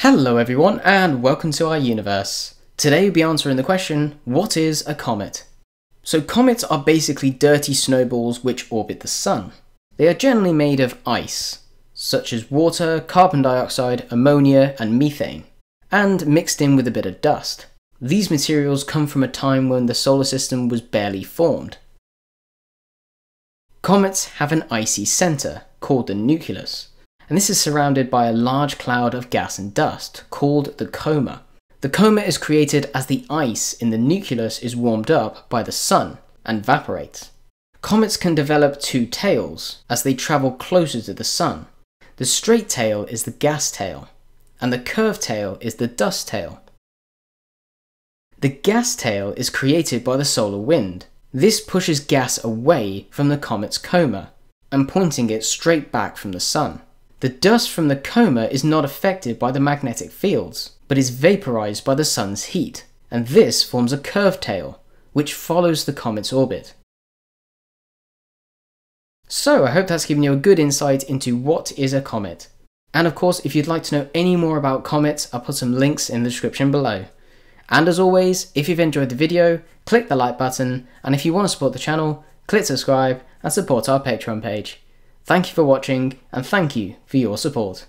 Hello everyone, and welcome to our universe. Today we'll be answering the question, what is a comet? So comets are basically dirty snowballs which orbit the sun. They are generally made of ice, such as water, carbon dioxide, ammonia, and methane, and mixed in with a bit of dust. These materials come from a time when the solar system was barely formed. Comets have an icy center, called the nucleus. And this is surrounded by a large cloud of gas and dust, called the coma. The coma is created as the ice in the nucleus is warmed up by the sun and evaporates. Comets can develop two tails as they travel closer to the sun. The straight tail is the gas tail, and the curved tail is the dust tail. The gas tail is created by the solar wind. This pushes gas away from the comet's coma and pointing it straight back from the sun. The dust from the coma is not affected by the magnetic fields, but is vaporized by the sun's heat, and this forms a curved tail, which follows the comet's orbit. So I hope that's given you a good insight into what is a comet. And of course, if you'd like to know any more about comets, I'll put some links in the description below. And as always, if you've enjoyed the video, click the like button, and if you want to support the channel, click subscribe and support our Patreon page. Thank you for watching, and thank you for your support.